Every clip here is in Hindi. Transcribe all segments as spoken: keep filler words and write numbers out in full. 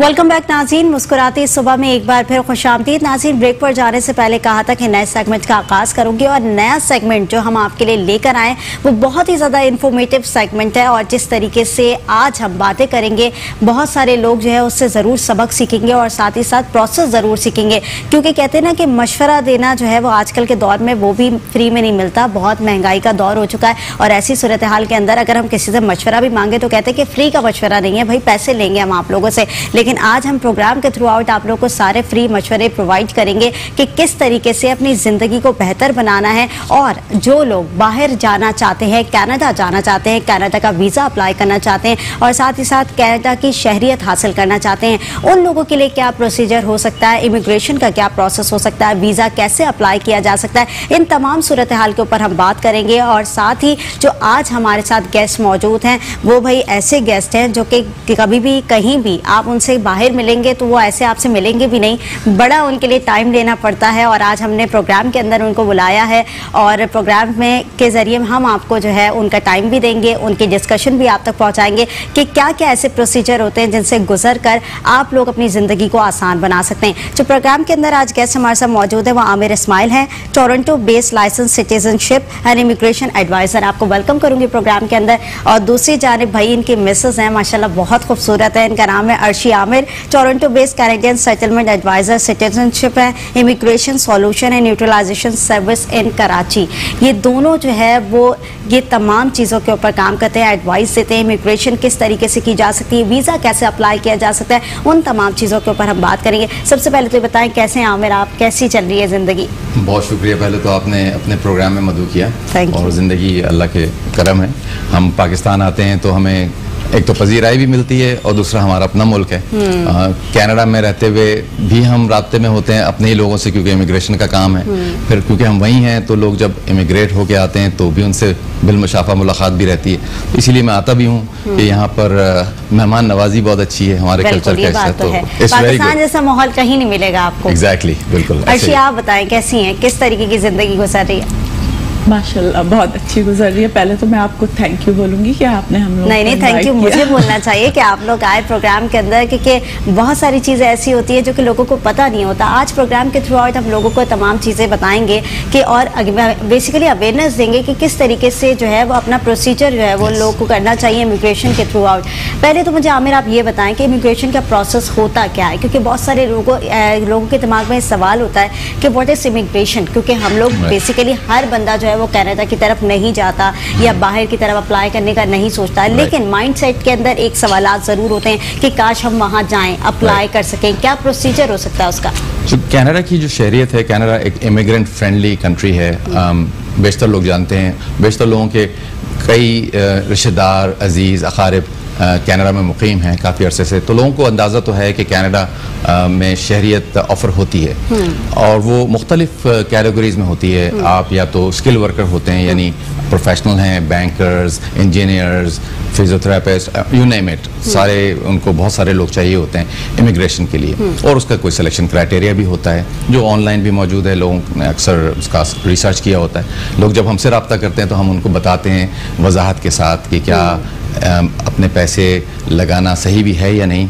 वेलकम बैक नाज़रीन, मुस्कुराती सुबह में एक बार फिर खुशामदीद। नाज़रीन, ब्रेक पर जाने से पहले कहा था कि नए सेगमेंट का आगाज़ करूंगी और नया सेगमेंट जो हम आपके लिए लेकर आए वो बहुत ही ज़्यादा इन्फॉर्मेटिव सेगमेंट है और जिस तरीके से आज हम बातें करेंगे बहुत सारे लोग जो है उससे ज़रूर सबक सीखेंगे और साथ ही साथ प्रोसेस ज़रूर सीखेंगे, क्योंकि कहते हैं ना कि मशवरा देना जो है वो आजकल के दौर में वो भी फ्री में नहीं मिलता। बहुत महंगाई का दौर हो चुका है और ऐसी सूरत हाल के अंदर अगर हम किसी से मशवरा भी मांगे तो कहते हैं कि फ्री का मशवरा नहीं है भाई, पैसे लेंगे हम आप लोगों से। लेकिन आज हम प्रोग्राम के थ्रू आउट आप लोगों को सारे फ्री मशवरे प्रोवाइड करेंगे कि किस तरीके से अपनी ज़िंदगी को बेहतर बनाना है। और जो लोग बाहर जाना चाहते हैं, कनाडा जाना चाहते हैं, कनाडा का वीज़ा अप्लाई करना चाहते हैं और साथ ही साथ कनाडा की शहरियत हासिल करना चाहते हैं, उन लोगों के लिए क्या प्रोसीजर हो सकता है, इमिग्रेशन का क्या प्रोसेस हो सकता है, वीज़ा कैसे अप्लाई किया जा सकता है, इन तमाम सूरत हाल के ऊपर हम बात करेंगे। और साथ ही जो आज हमारे साथ गेस्ट मौजूद हैं वो भाई ऐसे गेस्ट हैं जो कि कभी भी कहीं भी आप उनसे बाहर मिलेंगे तो वो ऐसे आपसे मिलेंगे भी नहीं, बड़ा उनके लिए टाइम लेना पड़ता है। और आज हमने प्रोग्राम के अंदर उनको बुलाया है और प्रोग्राम में के ज़रिए हम आपको जो है उनका टाइम भी देंगे, उनकी डिस्कशन भी आप तक पहुंचाएंगे कि क्या क्या ऐसे प्रोसीजर होते हैं जिनसे गुजर कर आप लोग अपनी ज़िंदगी को आसान बना सकते हैं। जो प्रोग्राम के अंदर आज गेस्ट हमारे साथ मौजूद है वो आमिर इस्माइल हैं, Toronto based licence citizenship and immigration adviser. आपको वेलकम करूँगी प्रोग्राम के अंदर। और दूसरी जानिब भाई इनकी मिसेज़ हैं, माशाल्लाह बहुत खूबसूरत है, इनका नाम है Arshia Aamir, Toronto based Canadian settlement adviser citizenship है, immigration solution and neutralisation service in Karachi. ये दोनों जो है वो ये तमाम चीज़ों के ऊपर काम करते हैं, एडवाइस देते हैं इमिग्रेशन किस तरीके से की जा सकती है, वीज़ा कैसे अप्लाई किया जा सकता है, उन तमाम चीज़ों के ऊपर हम बात करेंगे। सबसे पहले तो बताएं कैसे हैं आमिर आप, कैसी चल रही है ज़िंदगी? बहुत शुक्रिया, पहले तो आपने अपने प्रोग्राम में मदद किया और ज़िंदगी अल्लाह के करम है। हम पाकिस्तान आते हैं तो हमें एक तो पजीराई भी मिलती है और दूसरा हमारा अपना मुल्क है। कनाडा में रहते हुए भी हम रास्ते में होते हैं अपने ही लोगों से, क्योंकि इमिग्रेशन का काम है। फिर क्योंकि हम वहीं हैं तो लोग जब इमिग्रेट होके आते हैं तो भी उनसे बिलमशाफा मुलाकात भी रहती है, तो इसीलिए मैं आता भी हूँ कि यहाँ पर मेहमान नवाजी बहुत अच्छी है हमारे कल्चर का हिस्सा। तो पाकिस्तान जैसा माहौल कहीं नहीं मिलेगा आपको। एग्जैक्टली, बिल्कुल। अर्शिया आप बताएं कैसी हैं, किस तरीके की ज़िंदगी गुजार रही है? माशाल्लाह बहुत अच्छी गुजर रही है। पहले तो मैं आपको थैंक यू बोलूँगी कि आपने हम लोग नहीं नहीं थैंक यू मुझे बोलना चाहिए कि आप लोग आए प्रोग्राम के अंदर, क्योंकि बहुत सारी चीज़ें ऐसी होती है जो कि लोगों को पता नहीं होता। आज प्रोग्राम के थ्रू आउट हम लोगों को तमाम चीज़ें बताएंगे कि और बेसिकली अवेयरनेस देंगे कि किस तरीके से जो है वो अपना प्रोसीजर जो है वो yes. लोग को करना चाहिए इमिग्रेशन के थ्रू आउट। पहले तो मुझे आमिर आप ये बताएँ कि इमिग्रेशन का प्रोसेस होता क्या है, क्योंकि बहुत सारे लोगों लोगों के दिमाग में सवाल होता है कि व्हाट इज़ इमिग्रेशन, क्योंकि हम लोग बेसिकली हर बंदा जो वो कनाडा की तरफ नहीं जाता या बाहर की तरफ अप्लाई करने का नहीं सोचता है, लेकिन माइंडसेट के अंदर एक सवाल जरूर होते हैं कि काश हम वहां जाएं अप्लाई कर सकें, क्या प्रोसीजर हो सकता है उसका? कनाडा की जो शहरियत है, कनाडा एक इमिग्रेंट फ्रेंडली कंट्री है, बेशतर लोग जानते हैं, बेशतर लोगों के कई रिश्तेदार अजीज़ अकारिब कनाडा में मुक़ीम हैं काफ़ी अरसे से, तो लोगों को अंदाज़ा तो है कि कनाडा में शहरियत ऑफ़र होती है और वो मुख्तलिफ़ कैटेगरीज़ में होती है। आप या तो स्किल वर्कर होते हैं यानी प्रोफेशनल हैं, bankers, engineers, physiotherapist, you name it, सारे उनको बहुत सारे लोग चाहिए होते हैं इमिग्रेशन के लिए। और उसका कोई सिलेक्शन क्राइटेरिया भी होता है जो ऑनलाइन भी मौजूद है, लोगों ने अक्सर उसका रिसर्च किया होता है। लोग जब हमसे रब्ता करते हैं तो हम उनको बताते हैं वजाहत के साथ कि क्या अपने पैसे लगाना सही भी है या नहीं।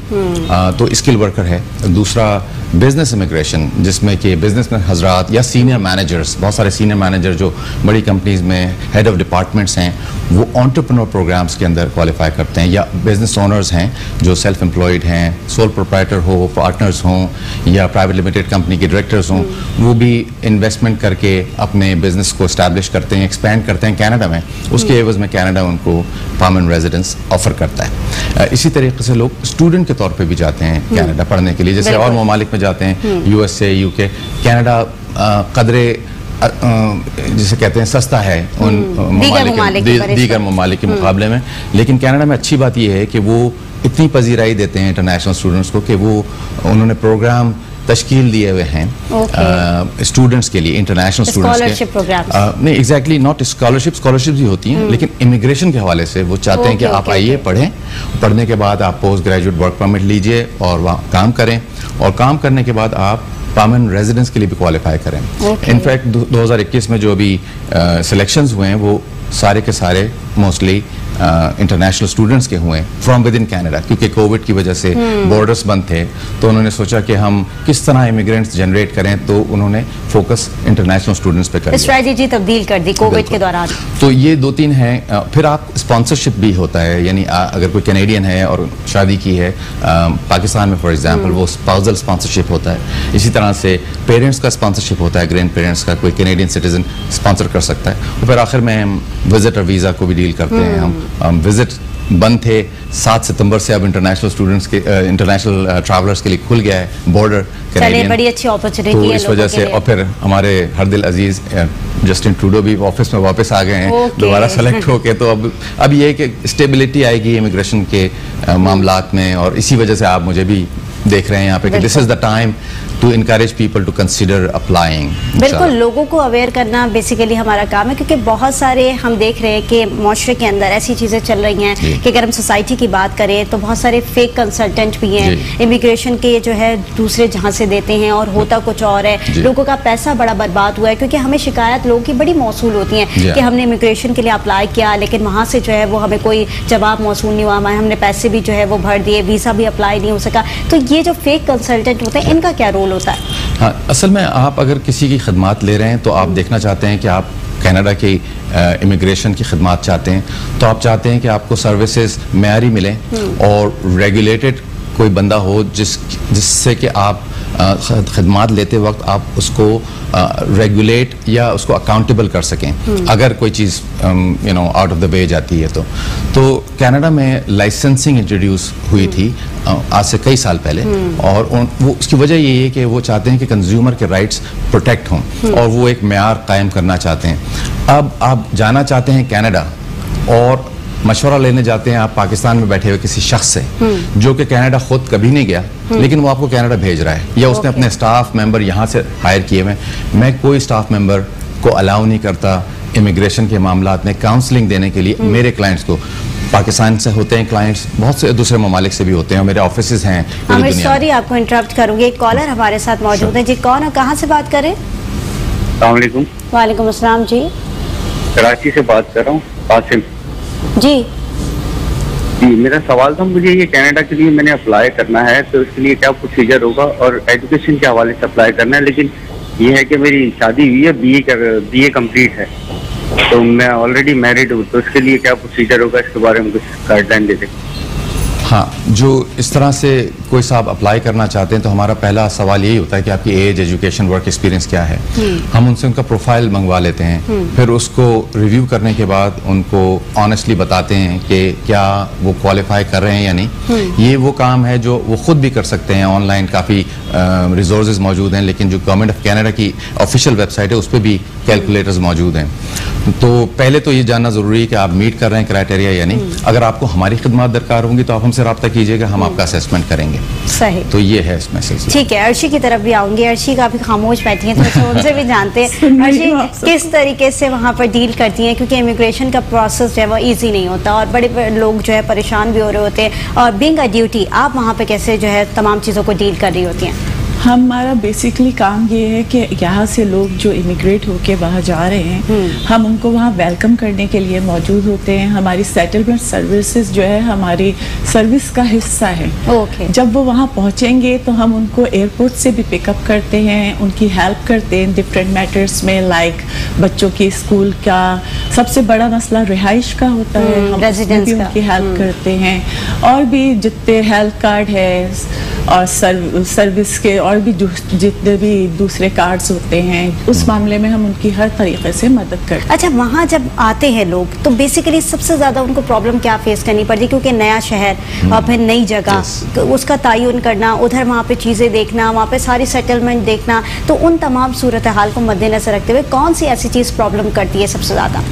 आ, तो स्किल वर्कर है। दूसरा बिज़नेस इमिग्रेशन, जिसमें कि बिजनेसमैन हजरात या सीनियर मैनेजर्स, बहुत सारे सीनियर मैनेजर जो बड़ी कंपनीज़ में हेड ऑफ़ डिपार्टमेंट्स हैं वो एंटरप्रेन्योर प्रोग्राम्स के अंदर क्वालिफाई करते हैं, या बिजनेस ओनर्स हैं जो सेल्फ एम्प्लॉयड हैं, सोल प्रोप्राइटर हो, पार्टनर्स हों या प्राइवेट लिमिटेड कंपनी के डायरेक्टर्स हों, वो भी इन्वेस्टमेंट करके अपने बिजनेस को इस्टेब्लिश करते हैं, एक्सपेंड करते हैं कैनेडा में, उसके एवज में कैनेडा उनको परमानेंट रेजिडेंस ऑफर करता है। इसी तरीके से लोग स्टूडेंट के तौर पर भी जाते हैं कैनेडा पढ़ने के लिए, जैसे और ममालिक में जाते हैं, यूएसए, यूके। कनाडा कदरे जिसे कहते हैं सस्ता है उन दीगर ममालिक के मुकाबले में, लेकिन कनाडा में अच्छी बात यह है कि वो इतनी पजीराई देते हैं इंटरनेशनल स्टूडेंट्स को कि वो उन्होंने प्रोग्राम तश्कील दिए हुए हैं स्टूडेंट्स के लिए, इंटरनेशनल स्टूडेंट्स के नहीं एग्जैक्टली नॉट स्कॉलरशिप, स्कॉलरशिप भी होती हैं लेकिन इमिग्रेशन के हवाले से वो चाहते हैं कि आप आइए पढ़ें, पढ़ने के बाद आप पोस्ट ग्रेजुएट वर्क परमिट लीजिए और वहाँ काम करें, और काम करने के बाद आप परमानेंट रेजिडेंस के लिए भी क्वालिफाई करें। इनफैक्ट दो हज़ार इक्कीस में जो अभी सिलेक्शंस हुए हैं वो सारे के सारे मोस्टली इंटरनेशनल स्टूडेंट्स के हुए फ्रॉम विद इन कैनेडा, क्योंकि कोविड की वजह से बॉर्डर्स बंद थे, तो उन्होंने सोचा कि हम किस तरह इमिग्रेंट्स जनरेट करें, तो उन्होंने फोकस इंटरनेशनल स्टूडेंट्स पे कर स्ट्रेटजी तब्दील कर दी कोविड के दौरान। तो ये दो तीन हैं। फिर आप स्पॉन्सरशिप भी होता है, यानी अगर कोई कैनेडियन है और शादी की है पाकिस्तान में फॉर एग्जाम्पल, वो स्पाउजल स्पॉन्सरशिप होता है। इसी तरह से पेरेंट्स का स्पॉन्सरशिप होता है, ग्रैंड पेरेंट्स का कोई कैनेडियन सिटीजन स्पॉन्सर कर सकता है। और फिर आखिर में हम विजिटर वीज़ा को भी डील करते हैं। हम Um, visit बंद थे, सात सितंबर से अब इंटरनेशनल स्टूडेंट्स के इंटरनेशनल ट्रैवलर्स के लिए खुल गया है बॉर्डर कैनेडियन, बड़ी अच्छी अपॉर्चुनिटी है इस वजह से। और फिर हमारे हर दिल अजीज जस्टिन ट्रूडो भी ऑफिस में वापस आ गए हैं दोबारा सेलेक्ट होके। तो अब अब ये कि स्टेबिलिटी आएगी इमिग्रेशन के मामलों में, और इसी वजह से आप मुझे भी देख रहे हैं यहाँ पे कि this is the time to encourage people to consider applying. बिल्कुल, लोगों को अवेयर करना बेसिकली हमारा काम है, क्योंकि बहुत सारे हम देख रहे हैं कि माशरे के अंदर ऐसी चीज़ें चल रही हैं कि अगर हम सोसाइटी की बात करें तो बहुत सारे फेक कंसल्टेंट भी हैं इमिग्रेशन के, जो है दूसरे जहाँ से देते हैं और होता कुछ और है। लोगों का पैसा बड़ा बर्बाद हुआ है, क्योंकि हमें शिकायत लोगों की बड़ी मौसूल होती है कि हमने इमिग्रेशन के लिए अप्लाई किया लेकिन वहाँ से जो है वो हमें कोई जवाब मौसूल नहीं हुआ, हमने पैसे भी जो है वो भर दिए, वीज़ा भी अप्लाई नहीं हो सका। तो ये जो फेक कंसल्टेंट होते हैं इनका क्या रोल होता है? हाँ, असल में आप अगर किसी की खदमात ले रहे हैं तो आप देखना चाहते हैं कि आप कनाडा की इमिग्रेशन की खदमात चाहते हैं, तो आप चाहते हैं कि आपको सर्विसेज मेयारी मिलें और रेगुलेटेड कोई बंदा हो जिस जिससे कि आप खदमात लेते वक्त आप उसको रेगुलेट या उसको अकाउंटेबल कर सकें अगर कोई चीज़ you know out of the way जाती है। तो तो कनाडा में लाइसेंसिंग इंट्रोड्यूस हुई थी आज से कई साल पहले, और उन, वो उसकी वजह ये है कि वो चाहते हैं कि कंज्यूमर के राइट्स प्रोटेक्ट हों और वो एक मेयार कायम करना चाहते हैं। अब आप जाना चाहते हैं कनाडा और मशवरा लेने जाते हैं आप पाकिस्तान में बैठे हुए किसी शख्स से जो कि कनाडा खुद कभी नहीं गया, लेकिन वो आपको कनाडा भेज रहा है, या उसने अपने स्टाफ मेंबर यहाँ से हायर किए हुए। मैं कोई स्टाफ मेंबर को अलाउ नहीं करता इमिग्रेशन के मामला में काउंसलिंग देने के लिए। मेरे क्लाइंट्स को पाकिस्तान से होते हैं क्लाइंट्स, बहुत से दूसरे ममालिक से भी होते हैं, मेरे ऑफिसेज हैं। आमिर, सॉरी आपको इंटरप्ट करूँगी, एक कॉलर हमारे साथ मौजूद है जी। कौन और कहाँ से बात करें? वालेकुम अस्सलाम जी, कराची से बात कर रहा हूँ, कासिम जी। जी, मेरा सवाल था, मुझे ये कनाडा के लिए मैंने अप्लाई करना है तो इसके लिए क्या प्रोसीजर होगा, और एजुकेशन के हवाले से अप्लाई करना है, लेकिन ये है कि मेरी शादी हुई है, बीए कर बीए कंप्लीट है, तो मैं ऑलरेडी मैरिड हूँ, तो इसके लिए क्या प्रोसीजर होगा, इसके बारे में कुछ गाइडलाइन दे दें। हाँ, जो इस तरह से कोई साहब अप्लाई करना चाहते हैं तो हमारा पहला सवाल यही होता है कि आपकी एज, एजुकेशन, वर्क एक्सपीरियंस क्या है। हम उनसे उनका प्रोफाइल मंगवा लेते हैं, फिर उसको रिव्यू करने के बाद उनको ऑनेस्टली बताते हैं कि क्या वो क्वालिफाई कर रहे हैं या नहीं। ये वो काम है जो वो खुद भी कर सकते हैं, ऑनलाइन काफ़ी रिसोर्सेज मौजूद हैं, लेकिन जो गवर्नमेंट ऑफ कैनेडा की ऑफिशियल वेबसाइट है उस पर भी कैलकुलेटर्स मौजूद हैं। तो पहले तो ये जानना ज़रूरी है कि आप मीट कर रहे हैं क्राइटेरिया या नहीं। अगर आपको हमारी खिदमत दरकार होंगी तो आप हमसे राब्ता कीजिएगा, हम आपका असेसमेंट करेंगे। सही, तो ये है इस मैसेज। ठीक है, अर्शी की तरफ भी आऊँगी, अर्शी काफ़ी खामोश बैठी हैं, तो उनसे भी जानते हैं अर्शी किस तरीके से वहाँ पर डील करती हैं, क्योंकि इमिग्रेशन का प्रोसेस जो है वो ईजी नहीं होता और बड़े लोग जो है परेशान भी हो रहे होते हैं, और बींग अ ड्यूटी आप वहाँ पर कैसे जो है तमाम चीज़ों को डील कर रही होती हैं? हमारा बेसिकली काम ये है कि यहाँ से लोग जो इमिग्रेट होके वहाँ जा रहे हैं, हम उनको वहाँ वेलकम करने के लिए मौजूद होते हैं। हमारी सेटलमेंट सर्विसेज जो है हमारी सर्विस का हिस्सा है। okay. जब वो वहाँ पहुँचेंगे तो हम उनको एयरपोर्ट से भी पिकअप करते हैं, उनकी हेल्प करते हैं डिफरेंट मैटर्स में, लाइक बच्चों के स्कूल का, सबसे बड़ा मसला रिहाइश का होता है, हम भी उनकी हेल्प करते हैं, और भी जितने हेल्थ कार्ड है और सर्व, सर्विस के और भी जितने भी दूसरे कार्ड्स होते हैं, उस मामले में हम उनकी हर तरीके से मदद करते हैं। अच्छा, वहाँ जब आते हैं लोग तो बेसिकली सबसे ज़्यादा उनको प्रॉब्लम क्या फेस करनी पड़ती है, क्योंकि नया शहर और फिर नई जगह, yes. उसका तयन करना, उधर वहाँ पे चीज़ें देखना, वहाँ पे सारी सेटलमेंट देखना, तो उन तमाम सूरत हाल को मद्देनजर रखते हुए कौन सी ऐसी चीज़ प्रॉब्लम करती है सबसे ज़्यादा?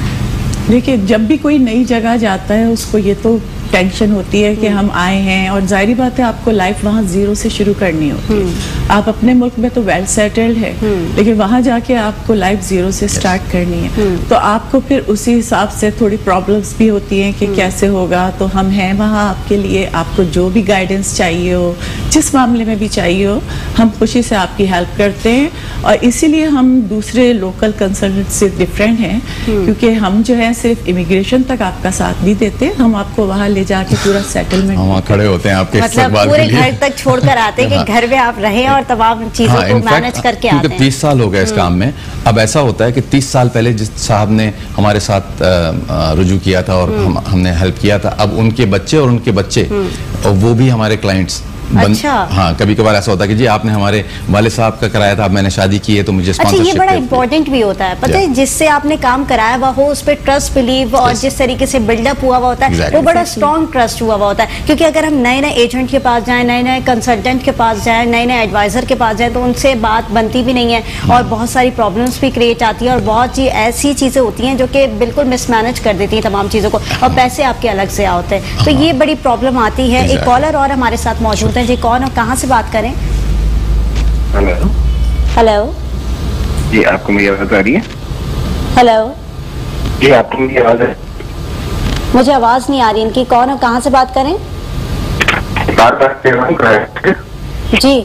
देखिए, जब भी कोई नई जगह जाता है उसको ये तो टेंशन होती है कि हम आए हैं, और जाहिर बात है आपको लाइफ वहाँ जीरो से शुरू करनी होती है। आप अपने मुल्क में तो वेल सेटल्ड है, लेकिन वहाँ जाके आपको लाइफ जीरो से स्टार्ट करनी है, तो आपको फिर उसी हिसाब से थोड़ी प्रॉब्लम्स भी होती हैं कि कैसे होगा। तो हम हैं वहाँ आपके लिए, आपको जो भी गाइडेंस चाहिए हो, जिस मामले में भी चाहिए हो हम खुशी से आपकी हेल्प करते हैं। और इसीलिए हम दूसरे लोकल कंसल्टेंट से डिफरेंट हैं क्योंकि हम जो है सिर्फ इमिग्रेशन तक आपका साथ नहीं देते, हम आपको वहाँ ले जाके पूरा सेटलमेंट हम खड़े होते हैं आपके, मतलब पूरे घर तक छोड़कर आते हैं कि घर में आप रहें और तमाम चीजों को मैनेज करके आते हैं। तीस साल हो गए इस काम में। अब ऐसा होता है कि तीस साल पहले जिस साहब ने हमारे साथ रुजू किया था और हम, हमने हेल्प किया था, अब उनके बच्चे और उनके बच्चे और वो भी हमारे क्लाइंट्स। अच्छा। हाँ, कभी कभार ऐसा होता है कि जी आपने हमारे वाले साहब का कराया था, अब मैंने शादी की है तो मुझे स्पॉन्सरशिप। अच्छा, ये बड़ा इम्पोर्टेंट भी होता है, पता है जिससे आपने काम कराया हुआ हो उस पर ट्रस्ट बिलीव और जिस तरीके से बिल्डअप हुआ हुआ होता है वो बड़ा स्ट्रॉन्ग ट्रस्ट हुआ हुआ होता है। क्योंकि अगर हम नए नए एजेंट के पास जाएं, नए नए कंसल्टेंट के पास जाएं, नए नए एडवाइजर के पास जाएं तो उनसे बात बनती भी नहीं है और बहुत सारी प्रॉब्लम्स भी क्रिएट आती है और बहुत सी ऐसी चीज़ें होती हैं जो कि बिल्कुल मिसमैनेज कर देती हैं तमाम चीज़ों को और पैसे आपके अलग से होते हैं, तो ये बड़ी प्रॉब्लम आती है। एक कॉलर और हमारे साथ मौजूद है जी, कौन और कहाँ से बात करें? हेलो हेलो जी, आपको मेरी आवाज आ रही है? हेलो जी, आपको मेरी आवाज है? मुझे आवाज नहीं आ रही इनकी। कौन और कहाँ से बात करें? बार बार कर रहा हूं जी,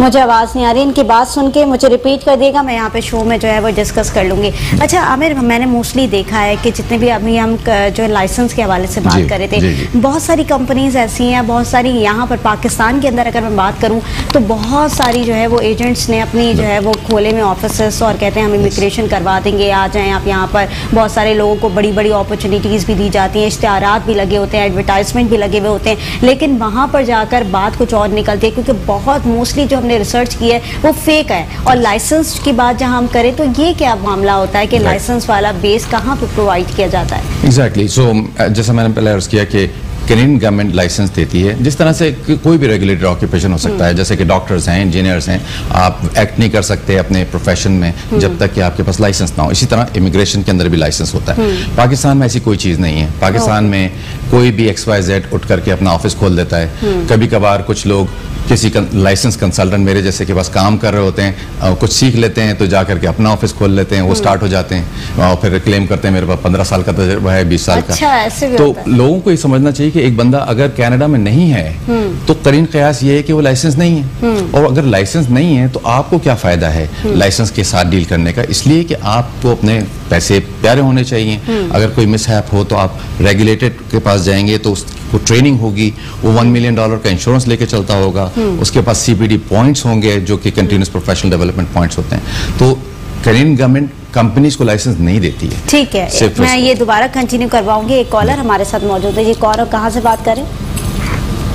मुझे आवाज़ नहीं आ रही इनकी। बात सुन के मुझे रिपीट कर देगा, मैं यहाँ पे शो में जो है वो डिस्कस कर लूँगी। अच्छा आमिर, मैंने मोस्टली देखा है कि जितने भी अभी हम जो है लाइसेंस के हवाले से बात कर रहे थे, जी, जी. बहुत सारी कंपनीज ऐसी हैं, बहुत सारी यहाँ पर पाकिस्तान के अंदर अगर मैं बात करूँ तो बहुत सारी जो है वो एजेंट्स ने अपनी जो है वो खोले में ऑफिस और कहते हैं हम इमिग्रेशन करवा देंगे, आ जाएँ आप यहाँ पर। बहुत सारे लोगों को बड़ी बड़ी अपॉर्चुनिटीज़ भी दी जाती हैं, इश्तिहारात भी लगे होते हैं, एडवर्टाइजमेंट भी लगे हुए होते हैं, लेकिन वहाँ पर जाकर बात कुछ और निकलती है क्योंकि बहुत मोस्टली जो हमने रिसर्च की है वो फेक है। और लाइसेंस की बात जहां हम करें तो ये क्या मामला होता है कि लाइसेंस वाला बेस कहां पे प्रोवाइड किया जाता है? एग्जैक्टली, सो जैसा मैंने पहले अर्ज किया कि कैनेडियन गवर्नमेंट लाइसेंस देती है, जिस तरह से कोई भी रेगुलेटेड ऑक्यूपेशन हो सकता है, जैसे कि डॉक्टर्स हैं, इंजीनियर्स हैं, आप एक्ट नहीं कर सकते अपने प्रोफेशन में जब तक कि आपके पास लाइसेंस ना हो। इसी तरह इमिग्रेशन के अंदर भी लाइसेंस होता है। पाकिस्तान में ऐसी कोई चीज़ नहीं है। पाकिस्तान में कोई भी एक्स वाई जेड उठ करके अपना ऑफिस खोल देता है। कभी कभार कुछ लोग किसी लाइसेंस कंसल्टेंट मेरे जैसे के पास काम कर रहे होते हैं, कुछ सीख लेते हैं तो जा करके अपना ऑफिस खोल लेते हैं, वो स्टार्ट हो जाते हैं और फिर क्लेम करते हैं मेरे पास पंद्रह साल का तजुर्बा है, बीस साल का। तो लोगों को ये समझना चाहिए कि एक बंदा अगर कनाडा में नहीं है तो करीन कयास ये है कि वो लाइसेंस नहीं है, और अगर लाइसेंस नहीं है तो आपको क्या फायदा है लाइसेंस के साथ डील करने का। इसलिए कि आपको अपने पैसे प्यारे होने चाहिए। अगर कोई मिसहैप हो तो आप रेगुलेटेड के पास जाएंगे तो उसको ट्रेनिंग होगी, वो वन मिलियन डॉलर का इंश्योरेंस लेके चलता होगा, उसके पास सीपीडी पॉइंट्स होंगे जो कि कंटिन्यूस प्रोफेशनल डेवलपमेंट पॉइंट्स होते हैं। तो कनाडियन गवर्नमेंट कंपनीज को लाइसेंस नहीं देती है। ठीक है, मैं ये दोबारा कंटिन्यू करवाऊंगी। एक कॉलर हमारे साथ मौजूद है जी, कॉलर कहाँ से बात करें?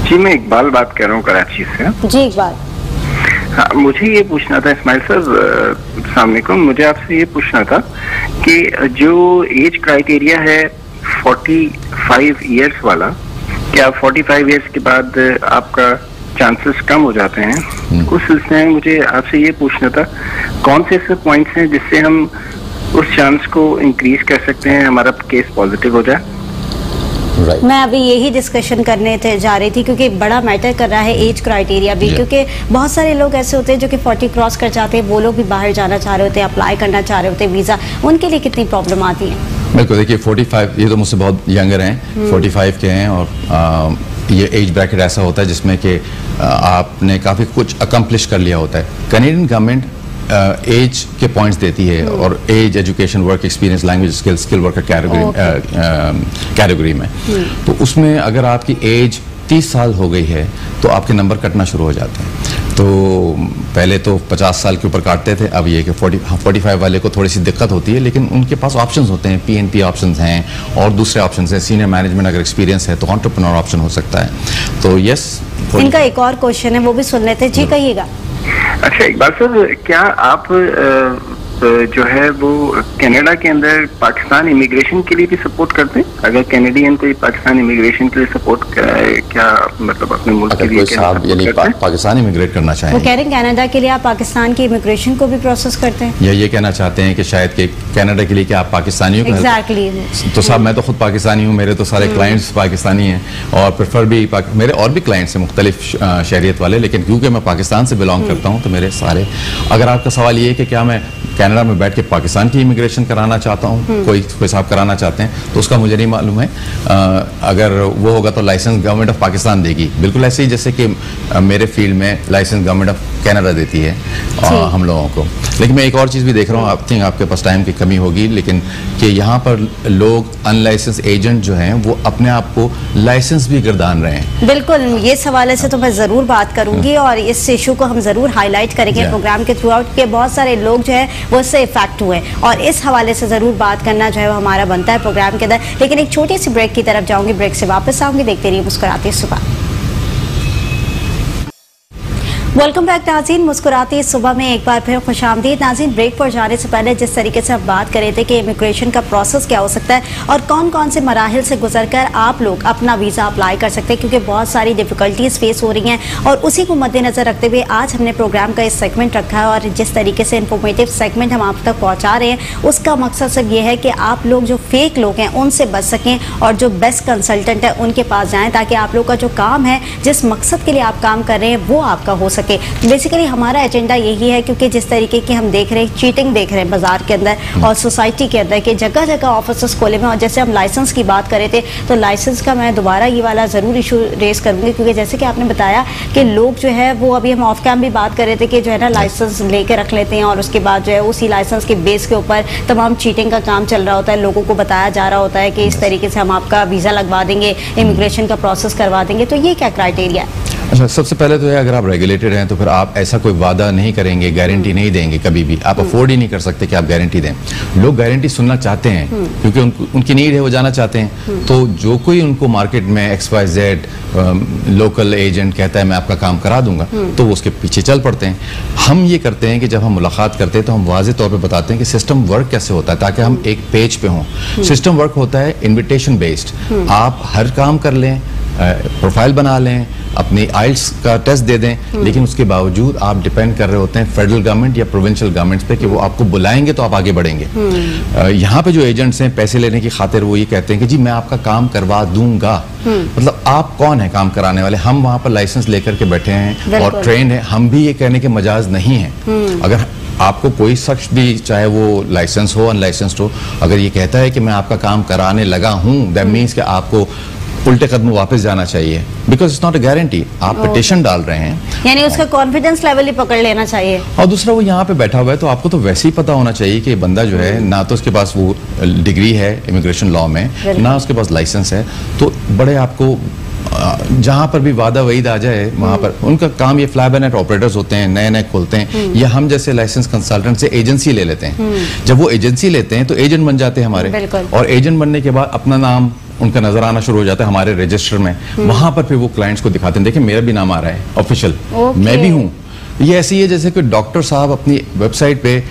जी, मैं इकबाल बात कर रहा हूँ कराची से। जी इकबाल, हाँ, मुझे ये पूछना था इस्माइल सर, अस्सलामुअलैकुम, मुझे आपसे ये पूछना था कि जो एज क्राइटेरिया है पैंतालीस इयर्स वाला, क्या पैंतालीस इयर्स के बाद आपका चांसेस कम हो जाते हैं? उस सिलसिले में मुझे आपसे ये पूछना था कौन से ऐसे पॉइंट्स हैं जिससे हम उस चांस को इंक्रीज कर सकते हैं, हमारा केस पॉजिटिव हो जाए? Right. मैं अभी यही डिस्कशन करने थे जा रही थी क्योंकि बड़ा मैटर कर रहा है एज क्राइटेरिया भी, yeah. क्योंकि बहुत सारे लोग ऐसे होते हैं जो कि चालीस क्रॉस कर जाते हैं, वो लोग भी बाहर जाना चाह रहे होते हैं, अप्लाई करना चाह रहे होते हैं वीज़ा, उनके लिए कितनी प्रॉब्लम आती है? बिल्कुल, देखिए पैंतालीस, ये तो मुझसे बहुत यंगर हैं, पैंतालीस के हैं, और आ, ये एज ब्रैकेट ऐसा होता है जिसमें कि आपने काफ़ी कुछ अकम्पलिश कर लिया होता है। कैनेडियन गवर्नमेंट एज के पॉइंट्स देती है और age, education, work experience, language skill, skill worker category category में, तो उसमें अगर आपकी एज तीस साल हो गई है तो आपके नंबर कटना शुरू हो जाते हैं। तो पहले तो पचास साल के ऊपर काटते थे, अब ये कि पैंतालीस वाले को थोड़ी सी दिक्कत होती है, लेकिन उनके पास ऑप्शंस होते हैं, पीएनपी ऑप्शंस हैं और दूसरे ऑप्शंस हैं, सीनियर मैनेजमेंट अगर एक्सपीरियंस है तो एंटरप्रेन्योर ऑप्शन हो सकता है। तो यस, इनका एक और क्वेश्चन है वो भी सुन लेते हैं जी, कहिएगा। अच्छा इकबाल सर, क्या आप जो है वो कनाडा के अंदर पाकिस्तान इमिग्रेशन के लिए भी सपोर्ट करते हैं? अगर कैनेडियन कोई पाकिस्तान इमिग्रेशन के लिए सपोर्ट क्या, मतलब अपने मुल्क के लिए यानी पा, पाकिस्तान इमिग्रेट करना चाहें, वो कह रहे हैं कनाडा के लिए आप पाकिस्तान की इमिग्रेशन को भी प्रोसेस करते हैं, या ये कहना चाहते हैं कि शायद के कनाडा के लिए क्या आप पाकिस्तानियों को? एग्जैक्टली, तो साहब मैं तो खुद पाकिस्तानी हूँ, मेरे तो सारे क्लाइंट्स पाकिस्तानी हैं और प्रेफर भी, मेरे और भी क्लाइंट्स हैं मुख्तलिफ शहरियत वाले, लेकिन क्योंकि मैं पाकिस्तान से बिलोंग करता हूँ तो मेरे सारे। अगर आपका सवाल ये है कि क्या मैं कनाडा में बैठ के पाकिस्तान की इमिग्रेशन कराना चाहता हूँ, कोई कोई साहब कराना चाहते हैं, तो उसका मुझे नहीं मालूम है, आ, अगर वो होगा तो लाइसेंस गवर्नमेंट ऑफ पाकिस्तान देगी, बिल्कुल ऐसे ही जैसे कि मेरे फील्ड में लाइसेंस गवर्नमेंट ऑफ कनाडा देती है आ, हम लोगों को। लेकिन मैं एक और चीज़ भी देख रहा हूँ, आई थिंक आपके पास टाइम की कमी होगी, लेकिन कि यहाँ पर लोग अनलाइसेंस एजेंट जो हैं वो अपने आप को लाइसेंस भी गर्दान रहे हैं। बिल्कुल, ये सवाल ऐसे तो मैं ज़रूर बात करूँगी और इस इशू को हम ज़रूर हाईलाइट करेंगे प्रोग्राम के थ्रू आउट, के बहुत सारे लोग जो है वो इससे इफेक्ट हुए और इस हवाले से ज़रूर बात करना जो है वो हमारा बनता है प्रोग्राम के अंदर। लेकिन एक छोटी सी ब्रेक की तरफ जाऊँगी, ब्रेक से वापस आऊँगी, देखते रहिए मुस्कुराती सुबह। वेलकम बैक नाज़रीन, मुस्कुराती सुबह में एक बार फिर खुशामदीद। नाज़रीन, ब्रेक पर जाने से पहले जिस तरीके से आप बात कर रहे थे कि इमिग्रेशन का प्रोसेस क्या हो सकता है और कौन कौन से मराहिल से गुजरकर आप लोग अपना वीज़ा अप्लाई कर सकते हैं, क्योंकि बहुत सारी डिफ़िकल्टीज़ फेस हो रही हैं और उसी को मद्देनज़र रखते हुए आज हमने प्रोग्राम का इस सेगमेंट रखा है और जिस तरीके से इन्फॉर्मेटिव सेगमेंट हम आप तक पहुँचा रहे हैं उसका मकसद सब ये है कि आप लोग जो फेक लोग हैं उनसे बच सकें और जो बेस्ट कंसल्टेंट है उनके पास जाएँ, ताकि आप लोग का जो काम है, जिस मकसद के लिए आप काम कर रहे हैं, वो आपका हो सके। बेसिकली हमारा एजेंडा यही है, क्योंकि जिस तरीके की हम देख रहे हैं चीटिंग देख रहे हैं बाजार के अंदर और सोसाइटी के अंदर कि जगह जगह ऑफिस खोले में, और जैसे हम लाइसेंस की बात कर रहे थे तो लाइसेंस का मैं दोबारा ये वाला ज़रूर इशू रेस करूँगी, क्योंकि जैसे कि आपने बताया कि लोग जो है वो, अभी हम ऑफ कैम भी बात कर रहे थे कि जो है ना लाइसेंस ले कर रख लेते हैं और उसके बाद जो है उसी लाइसेंस के बेस के ऊपर तमाम चीटिंग का काम चल रहा होता है, लोगों को बताया जा रहा होता है कि इस तरीके से हम आपका वीज़ा लगवा देंगे, इमिग्रेशन का प्रोसेस करवा देंगे। तो ये क्या क्राइटेरिया है? अच्छा, सबसे पहले तो है, अगर आप रेगुलेटेड हैं तो फिर आप ऐसा कोई वादा नहीं करेंगे, गारंटी नहीं देंगे, कभी भी आप अफोर्ड ही नहीं कर सकते कि आप गारंटी दें। लोग गारंटी सुनना चाहते हैं क्योंकि उन, उनकी नीड है, वो जाना चाहते हैं। तो जो कोई उनको मार्केट में X Y Z local agent कहता है मैं आपका काम करा दूंगा, तो वो उसके पीछे चल पड़ते हैं। हम ये करते हैं कि जब हम मुलाकात करते हैं तो हम वाज़े तौर पर बताते हैं कि सिस्टम वर्क कैसे होता है, ताकि हम एक पेज पर हों। सिस्टम वर्क होता है इन्विटेशन बेस्ड, आप हर काम कर लें, प्रोफाइल बना लें, अपनी आइल्स का टेस्ट दे दें, लेकिन उसके बावजूद आप डिपेंड कर रहे होते हैं फेडरल गवर्नमेंट या प्रोविंशियल गवर्नमेंट्स पे कि वो आपको बुलाएंगे तो आप आगे बढ़ेंगे। यहाँ पे जो एजेंट्स हैं पैसे लेने की खातिर वो ये कहते हैं कि जी मैं आपका काम करवा दूंगा, मतलब आप कौन है काम कराने वाले? हम वहाँ पर लाइसेंस लेकर के बैठे हैं और ट्रेंड है, हम भी ये कहने के मजाज नहीं हैं। अगर आपको कोई शख्स भी, चाहे वो लाइसेंस हो अनलाइसेंस्ड हो, अगर ये कहता है कि मैं आपका काम कराने लगा हूँ, दैट मीन्स कि आपको उल्टे कदम वापस जाना चाहिए, because it's not a guarantee. आप पिटिशन डाल रहे हैं, यानी उसका कॉन्फिडेंस लेवल ही पकड़ लेना चाहिए। और दूसरा, वो यहाँ पे बैठा हुआ है तो आपको तो वैसे ही पता होना चाहिए कि बंदा जो है ना तो उसके पास वो डिग्री है इमिग्रेशन लॉ में, ना उसके पास लाइसेंस है। तो बड़े आपको जहाँ पर भी वादा वहीद आ जाए वहाँ पर उनका काम, ये फ्लाई बाय नाइट ऑपरेटर्स होते हैं, नए नए खोलते हैं, या हम जैसे लाइसेंस कंसल्टेंट से एजेंसी ले लेते हैं। जब वो एजेंसी लेते हैं तो एजेंट बन जाते हैं हमारे, और एजेंट बनने के बाद अपना नाम उनका नजर आना शुरू हो जाता है हमारे रजिस्टर में। वहां पर फिर वो क्लाइंट्स को दिखाते हैं, देखिए मेरा भी नाम आ रहा है ऑफिशियल, मैं भी हूँ। ये ऐसे ही है जैसे कोई डॉक्टर साहब अपनी वेबसाइट पे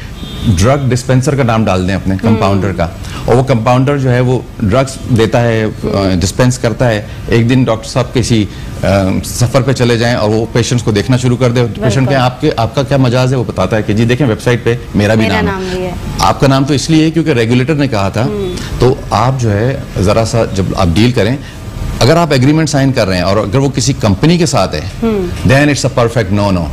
ड्रग डिस्पेंसर का नाम डाल दें अपने कंपाउंडर का, और वो कंपाउंडर जो है वो ड्रग्स देता है, डिस्पेंस करता है। एक दिन डॉक्टर साहब किसी सफ़र पे चले जाएं और वो पेशेंट्स को देखना शुरू कर दे, पेशेंट क्या आपके आपका क्या मजाज है? वो बताता है कि जी देखें वेबसाइट पे मेरा भी मेरा नाम, नाम है। आपका नाम तो इसलिए है क्योंकि रेगुलेटर ने कहा था। तो आप जो है ज़रा सा जब आप डील करें, अगर आप एग्रीमेंट साइन कर रहे हैं और अगर वो किसी कंपनी के साथ है, then it's a perfect no no.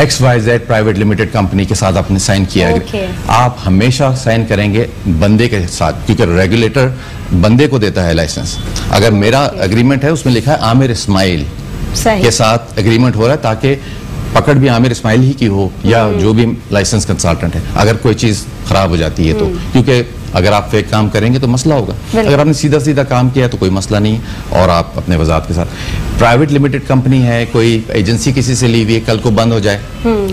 X Y Z private limited company के साथ आपने साइन किया, okay. आप हमेशा साइन करेंगे बंदे के साथ, क्योंकि रेगुलेटर बंदे को देता है लाइसेंस। अगर okay. मेरा एग्रीमेंट है उसमें लिखा है आमिर इस्माइल के साथ एग्रीमेंट हो रहा है, ताकि पकड़ भी आमिर इस्माइल ही की हो, या जो भी लाइसेंस कंसल्टेंट है, अगर कोई चीज़ खराब हो जाती है तो, क्योंकि अगर आप फेक काम करेंगे तो मसला होगा। अगर आपने सीधा सीधा काम किया तो कोई मसला नहीं है, और आप अपने वजात के साथ। प्राइवेट लिमिटेड कंपनी है, कोई एजेंसी किसी से ली हुई है, कल को बंद हो जाए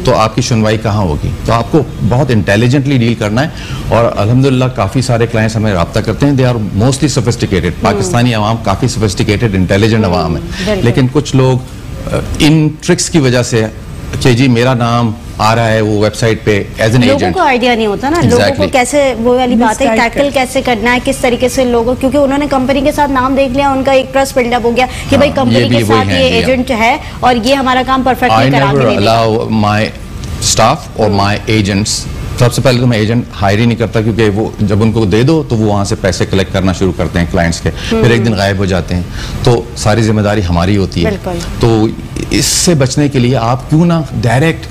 तो आपकी सुनवाई कहाँ होगी? तो आपको बहुत इंटेलिजेंटली डील करना है। और अल्हम्दुलिल्लाह काफ़ी सारे क्लाइंट्स हमें रब्ता करते हैं, they are mostly sophisticated. Pakistani आवाम काफ़ी सोफिस्टिकेटेड इंटेलिजेंट आवाम है, लेकिन कुछ लोग इन ट्रिक्स की वजह से कि जी मेरा नाम आ रहा है वो वेबसाइट पे एज एन एजेंट, लोगों को आइडिया नहीं होता ना, exactly. लोगों को कैसे वो वाली बात है, टैकल कैसे करना है, किस तरीके से लोगों, क्योंकि उन्होंने कंपनी के साथ नाम देख लिया, उनका एक ट्रस्ट बिल्डअप हो गया कि भाई कंपनी के साथ ये एजेंट है और ये हमारा काम परफेक्टली कराएंगे। अलाउ माय स्टाफ और माय एजेंट्स, सबसे पहले तो मैं एजेंट हायर ही नहीं करता, क्योंकि वो जब उनको दे दो तो वो वहाँ से पैसे कलेक्ट करना शुरू करते हैं क्लाइंट्स के, फिर एक दिन गायब हो जाते हैं, तो सारी जिम्मेदारी हमारी होती है। तो इससे बचने के लिए आप क्यों ना डायरेक्ट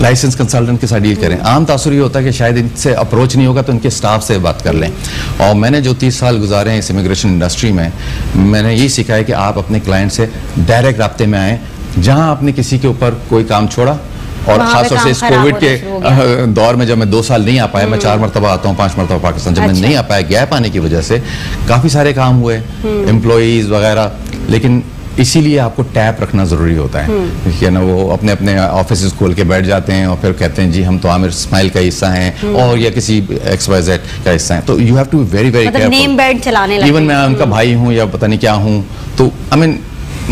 लाइसेंस कंसल्टेंट के साथ डील करें। आम तासुर ये होता है कि शायद इनसे अप्रोच नहीं होगा तो इनके स्टाफ से बात कर लें। और मैंने जो तीस साल गुजारे हैं इस इमिग्रेशन इंडस्ट्री में, मैंने यही सीखा है कि आप अपने क्लाइंट से डायरेक्ट राब्ते में आएँ। जहाँ आपने किसी के ऊपर कोई काम छोड़ा, और खास तौर से इस कोविड के दौर में जब मैं दो साल नहीं आ पाया, मैं चार मरतबा आता हूँ, पाँच मरतबा पाकिस्तान, जब अच्छा। मैं नहीं आ पाया गैप आने की वजह से काफ़ी सारे काम हुए एम्प्लॉज़ वगैरह, लेकिन इसीलिए आपको टैप रखना ज़रूरी होता है कि ना वो अपने अपने ऑफिस खोल के बैठ जाते हैं और फिर कहते हैं जी हम तो आमिर इस्माइल का हिस्सा हैं और या किसी एक्स वाई जेड का हिस्सा हैं। तो you have to be very very careful. Even मैं उनका भाई हूँ या पता नहीं क्या हूँ, तो आई मीन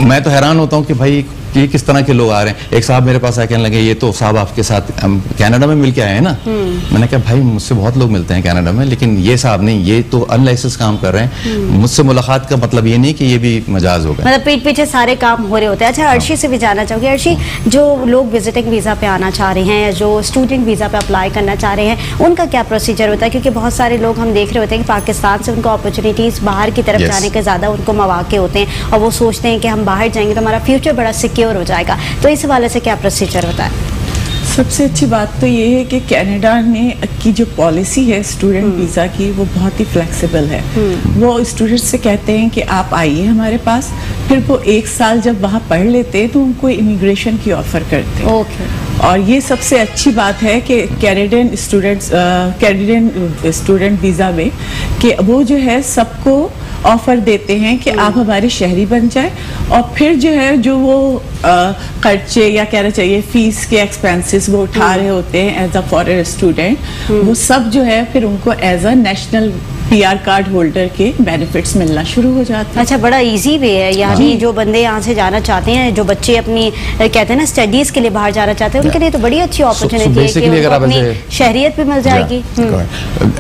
मैं तो हैरान होता हूँ कि भाई ये किस तरह के लोग आ रहे हैं। एक साहब मेरे पास आए, कहने लगे ये तो साहब आपके साथ कनाडा में मिल के आए हैं ना। मैंने कहा भाई मुझसे बहुत लोग मिलते हैं कनाडा में, लेकिन ये साहब नहीं, ये तो अनलाइसेंस काम कर रहे हैं। मुझसे मुलाकात का मतलब ये नहीं कि ये भी मजाज हो गए, मतलब पीठ पीछे सारे काम हो रहे होते हैं। अच्छा अर्शी से भी जाना चाहूँगी। अर्शी, जो लोग विजिटिंग वीज़ा पे आना चाह रहे हैं, जो स्टूडेंट वीज़ा पे अप्लाई करना चाह रहे हैं, उनका क्या प्रोसीजर होता है? क्योंकि बहुत सारे लोग हम देख रहे होते हैं कि पाकिस्तान से उनको अपॉर्चुनिटीज़ बाहर की तरफ जाने के ज़्यादा उनको मौके होते हैं और वो सोचते हैं कि हम बाहर जाएंगे तो हमारा फ्यूचर बड़ा सिक्योर हो जाएगा। तो इस हवाले से क्या प्रोसीजर होता है? सबसे अच्छी बात तो ये है कि कनाडा ने की जो पॉलिसी है स्टूडेंट वीज़ा की वो बहुत ही फ्लेक्सिबल है। वो स्टूडेंट्स से कहते हैं कि आप आइए हमारे पास, फिर वो एक साल जब वहाँ पढ़ लेते हैं तो उनको इमिग्रेशन की ऑफ़र करते हैं। okay. और ये सबसे अच्छी बात है कि Canadian students Canadian student visa में कि वो जो है सबको ऑफ़र देते हैं कि आप हमारे शहरी बन जाए, और फिर जो है जो वो खर्चे या कहना चाहिए फीस के एक्सपेंसेस वो उठा रहे होते हैं एज अ फॉरेन स्टूडेंट, वो सब जो है फिर उनको as a national PR card holder के बेनिफिट्स मिलना शुरू हो जाते हैं। अच्छा, बड़ा इजी वे है, यानी जो बंदे यहाँ से जाना चाहते हैं, जो बच्चे अपनी कहते हैं ना स्टडीज के लिए बाहर जाना चाहते हैं, उनके लिए तो बड़ी अच्छी अपॉर्चुनिटी है कि उनको अपनी शहरियत भी मिल जाएगी।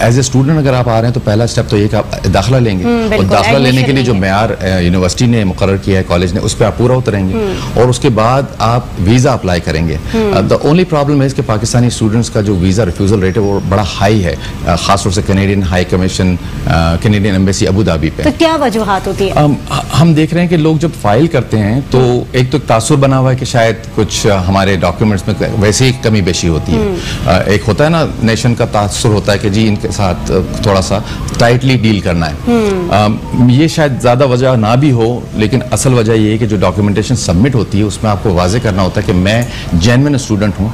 एज ए स्टूडेंट अगर आप आ रहे हैं तो पहला स्टेप तो ये कि आप दाखिला लेंगे, और दाखिला लेने के लिए जो मेयार यूनिवर्सिटी ने मुकर्रर किया है कॉलेज ने, उस पर आप पूरा उतरेंगे और उसके बाद आप वीज़ा अप्लाई करेंगे। द ओनली प्रॉब्लम है कि पाकिस्तानी स्टूडेंट्स का जो वीज़ा रिफ्यूज़ल रेट है वो बड़ा हाई है, खासतौर से Canadian high commission Canadian embassy Abu Dhabi पे। तो क्या वजूहात होती है? हम, हम देख रहे हैं कि लोग जब फाइल करते हैं तो एक तो तासुर बना हुआ है कि शायद कुछ हमारे डॉक्यूमेंट्स में वैसे ही कमी बेशी होती है। एक होता है ना नेशन का तासुर होता है कि जी इनके साथ थोड़ा सा टाइटली डील करना है, ये शायद ज़्यादा वजह ना भी हो, लेकिन असल वजह यह है कि जो डॉक्यूमेंटेशन सबमिट होती है उसमें आपको वाजे करना होता है कि मैं जेन्युइन स्टूडेंट हूँ,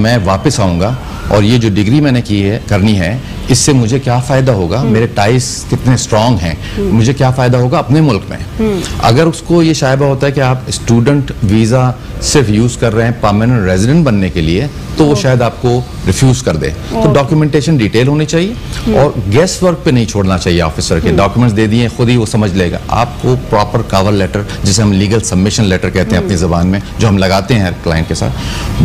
मैं वापस आऊँगा और ये जो डिग्री मैंने की है करनी है इससे मुझे क्या फ़ायदा होगा, मेरे टाइज कितने स्ट्रांग हैं, मुझे क्या फ़ायदा होगा अपने मुल्क में। अगर उसको ये शायबा होता है कि आप स्टूडेंट वीज़ा सिर्फ यूज़ कर रहे हैं परमानेंट रेजिडेंट बनने के लिए, तो वो शायद आपको रिफ्यूज़ कर दे। तो डॉक्यूमेंटेशन डिटेल होनी चाहिए और गेस वर्क पे नहीं छोड़ना चाहिए ऑफिसर के। डॉक्यूमेंट्स दे दिए खुद ही वो समझ लेगा, आपको प्रॉपर कवर लेटर जिसे हम लीगल सबमिशन लेटर कहते हैं अपनी ज़बान में, जो हम लगाते हैं क्लाइंट के साथ,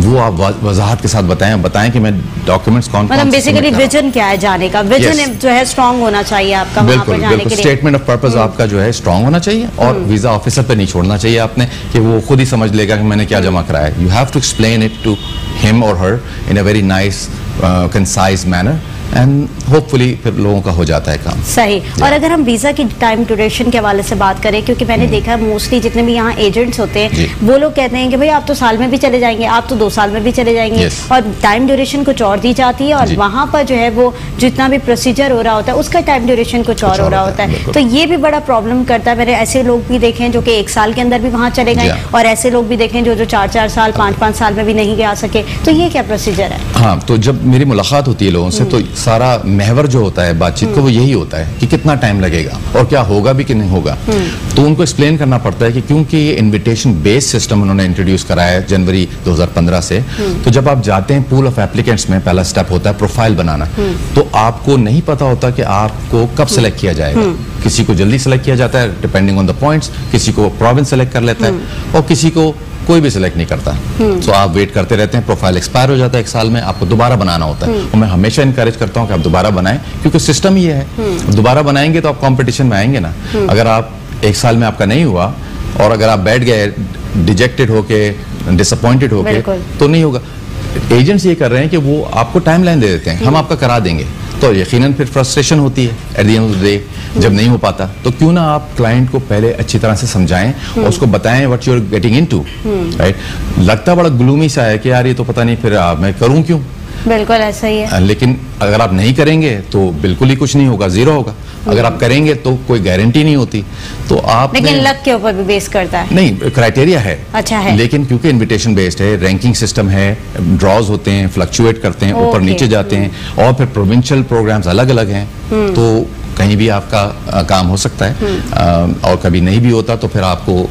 वो आप वजाहत के साथ बताएं बताएं कि मैं डॉक्यूमेंट्स कौन कौन बेसिकली विजन क्या है जाने का, विजन जो है स्ट्रांग होना चाहिए आपका, बिल्कुल बिल्कुल स्टेटमेंट ऑफ पर्पस आपका जो है स्ट्रांग होना चाहिए और वीज़ा ऑफिसर पे नहीं छोड़ना चाहिए आपने कि वो खुद ही समझ लेगा कि मैंने क्या जमा कराया। You have to explain it to him और हर in a very nice concise manner and hopefully फिर लोगों का हो जाता है काम सही। और अगर हम वीज़ा की टाइम ड्यूरेशन के हवाले से बात करें, क्योंकि मैंने देखा है मोस्टली जितने भी यहाँ एजेंट्स होते हैं वो लोग कहते हैं कि भाई आप तो साल में भी चले जाएंगे, आप तो दो साल में भी चले जाएंगे, और टाइम ड्यूरेशन कुछ और दी जाती है और वहाँ पर जो है वो जितना भी प्रोसीजर हो रहा होता है उसका टाइम ड्यूरेशन कुछ और हो रहा होता है। तो ये भी बड़ा प्रॉब्लम करता है। मैंने ऐसे लोग भी देखे हैं जो कि एक साल के अंदर भी वहाँ चले गए और ऐसे लोग भी देखे हैं जो जो चार चार साल पाँच पाँच साल में भी नहीं गया सके। तो ये क्या प्रोसीजर है? हाँ, तो जब मेरी मुलाकात होती है लोगों से तो सारा महवर जो होता है बातचीत का वो यही होता है कि कितना टाइम लगेगा और क्या होगा भी कि नहीं होगा। तो उनको एक्सप्लेन करना पड़ता है कि क्योंकि ये इन्विटेशन बेस्ड सिस्टम उन्होंने इंट्रोड्यूस कराया है जनवरी दो हज़ार पंद्रह से, तो जब आप जाते हैं पूल ऑफ एप्लीकेंट्स में पहला स्टेप होता है प्रोफाइल बनाना, तो आपको नहीं पता होता कि आपको कब सेलेक्ट किया जाएगा। किसी को जल्दी सेलेक्ट किया जाता है डिपेंडिंग ऑन द पॉइंट्स, किसी को प्रोविंस सेलेक्ट कर लेता है और किसी को कोई भी सिलेक्ट नहीं करता। सो आप वेट करते रहते हैं, प्रोफाइल एक्सपायर हो जाता है एक साल में, आपको दोबारा बनाना होता है। और मैं हमेशा इनकरेज करता हूँ कि आप दोबारा बनाएं, क्योंकि सिस्टम ये है दोबारा बनाएंगे तो आप कंपटीशन में आएंगे ना। अगर आप एक साल में आपका नहीं हुआ और अगर आप बैठ गए डिजेक्टेड होके डिसअपॉइंटेड होके तो नहीं होगा। एजेंट्स ये कर रहे हैं कि वो आपको टाइमलाइन दे देते हैं, हम आपका करा देंगे, तो यकीनन फिर फ्रस्ट्रेशन होती है at the end of the day जब नहीं हो पाता। तो क्यों ना आप क्लाइंट को पहले अच्छी तरह से समझाएं और उसको बताएं what you are getting into, right. लगता बड़ा ग्लूमी सा है कि यार ये तो पता नहीं फिर मैं करूं क्यों, बिल्कुल ऐसा ही है। लेकिन अगर आप नहीं करेंगे तो बिल्कुल ही कुछ नहीं होगा, जीरो होगा। अगर आप करेंगे तो कोई गारंटी नहीं होती। तो आप लेकिन लक के ऊपर भी बेस करता है, नहीं क्राइटेरिया है, अच्छा है। लेकिन क्योंकि इनविटेशन बेस्ड है, रैंकिंग सिस्टम है, ड्रॉज होते हैं, फ्लक्चुएट करते हैं, ऊपर नीचे जाते हैं, और फिर प्रोविंशियल प्रोग्राम्स अलग अलग हैं, तो कहीं भी आपका आ, काम हो सकता है आ, और कभी नहीं भी होता। तो फिर आपको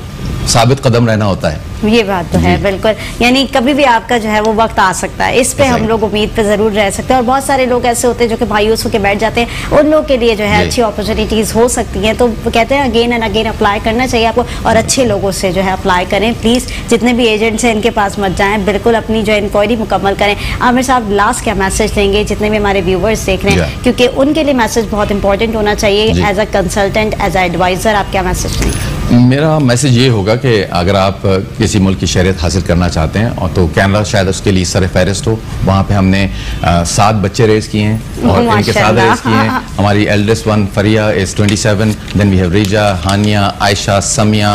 साबित कदम रहना होता है। ये बात तो है बिल्कुल, यानी कभी भी आपका जो है वो वक्त आ सकता है। इस पे हम लोग उम्मीद पे जरूर रह सकते हैं। और बहुत सारे लोग ऐसे होते हैं जो कि मायूस होकर बैठ जाते हैं, उन लोग के लिए जो है अच्छी अपॉर्चुनिटीज हो सकती हैं। तो कहते हैं अगेन एंड अगेन अप्लाई करना चाहिए आपको, और अच्छे लोगों से जो है अप्लाई करें प्लीज़। जितने भी एजेंट्स हैं इनके पास मत जाएँ, बिल्कुल अपनी जो इंक्वायरी मुकम्मल करें। आमिर साहब लास्ट क्या मैसेज देंगे जितने भी हमारे व्यूवर्स देख रहे हैं, क्योंकि उनके लिए मैसेज बहुत इंपॉर्टेंट होना चाहिए as a consultant, as a adviser, आप क्या मैसेज देंगे? मेरा मैसेज ये होगा कि अगर आप किसी मुल्क की शहरियत हासिल करना चाहते हैं और तो कैनडा शायद उसके लिए सर फहरिस्त हो। वहाँ पे हमने आ, सात बच्चे रेस किए हैं और इनके साथ रेस किए हैं। हमारी eldest one Fariya is twenty seven, then we have Riza, Haniya, Ayesha, Samiya,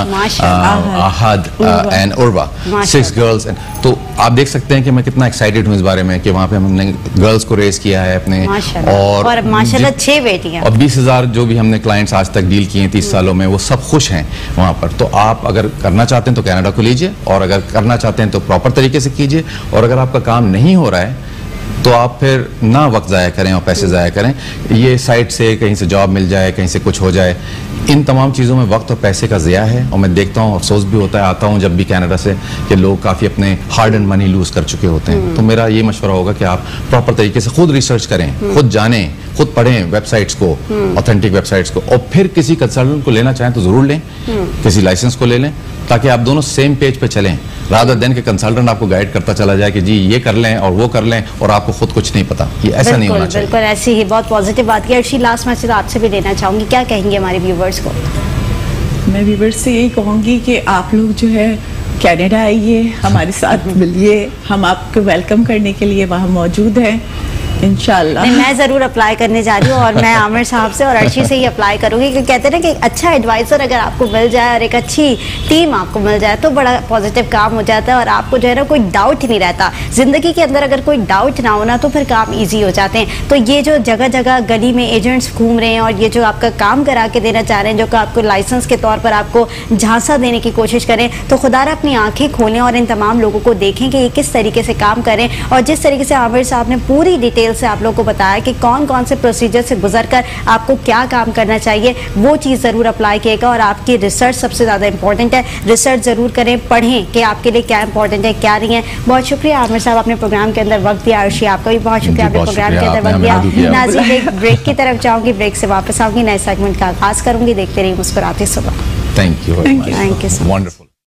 Ahad and Urwa, six girls. तो आप देख सकते हैं कि मैं कितना एक्साइटेड हूँ इस बारे में कि वहाँ पे हमने गर्ल्स को रेस किया है अपने, और माशाल्लाह छः बेटियाँ, और बीस हज़ार जो भी हमने क्लाइंट्स आज तक डील किए हैं तीस सालों में, वो सब खुश हैं वहाँ पर। तो आप अगर करना चाहते हैं तो कनाडा को लीजिए, और अगर करना चाहते हैं तो प्रॉपर तरीके से कीजिए। और अगर आपका काम नहीं हो रहा है तो आप फिर ना वक्त ज़ाया करें और पैसे ज़ाया करें। ये साइट से कहीं से जॉब मिल जाए, कहीं से कुछ हो जाए, इन तमाम चीज़ों में वक्त और पैसे का ज़िया है। और मैं देखता हूँ, अफसोस भी होता है, आता हूँ जब भी कनाडा से, कि लोग काफ़ी अपने हार्ड एंड मनी लूज़ कर चुके होते हैं। तो मेरा ये मशवरा होगा कि आप प्रॉपर तरीके से खुद रिसर्च करें, खुद जानें, खुद पढ़ें वेबसाइट्स को, ऑथेंटिक वेबसाइट्स को, और फिर किसी कंसल्टेंट को लेना चाहें तो ज़रूर लें, किसी लाइसेंस को ले लें, ताकि आप दोनों सेम पेज पे चलें, रादर देन के कंसल्टेंट आपको गाइड करता चला जाए कि जी ये कर लें और वो कर लें और आपको खुद कुछ नहीं पता। ये ऐसा नहीं होना चाहिए। बिल्कुल ऐसी ही बहुत पॉजिटिव बात की। अर्शी, लास्ट मैसेज आपसे भी देना चाहूँगी, क्या कहेंगे हमारे व्यूवर्स को? मैं व्यूवर्स से यही कहूँगी कि आप लोग जो है कैनेडा आइए, हमारे साथ मिलिए, हम आपको वेलकम करने के लिए वहाँ मौजूद हैं इंशाल्लाह। मैं ज़रूर अप्लाई करने जा रही हूँ, और मैं आमिर साहब से और अर्शी से ही अप्लाई करूँगी, क्योंकि कहते हैं ना कि अच्छा एडवाइज़र अगर आपको मिल जाए और एक अच्छी टीम आपको मिल जाए तो बड़ा पॉजिटिव काम हो जाता है, और आपको जो है ना कोई डाउट नहीं रहता ज़िंदगी के अंदर। अगर कोई डाउट ना होना तो फिर काम ईजी हो जाते हैं। तो ये जो जगह जगह गली में एजेंट्स घूम रहे हैं और ये जो आपका काम करा के देना चाह रहे हैं, जो कि आपको लाइसेंस के तौर पर आपको झांसा देने की कोशिश करें, तो खुदा रा अपनी आँखें खोलें और इन तमाम लोगों को देखें कि ये किस तरीके से काम करें। और जिस तरीके से आमिर साहब ने पूरी डिटेल से आप लोगों को बताया कि कौन कौन से प्रोसीजर से गुजरकर आपको क्या काम करना चाहिए, वो चीज़ ज़रूर अप्लाई किएगा। और आपकी रिसर्च सबसे ज़्यादा इंपॉर्टेंट है, रिसर्च ज़रूर करें, पढ़ें कि आपके लिए क्या इंपॉर्टेंट है, क्या नहीं है। बहुत शुक्रिया आमिर साहब, आपने प्रोग्राम के अंदर वक्त दिया। अर्शी, आपका भी बहुत शुक्रिया, आपने प्रोग्राम के अंदर वक्त दिया। नाज़रीन, एक ब्रेक की तरफ जाऊँगी, ब्रेक से वापस आऊँगी, नए सेगमेंट का आगाज़ करूँगी। देखते रहिए मुस्कुराती सुबह। Thank you, thank you so much.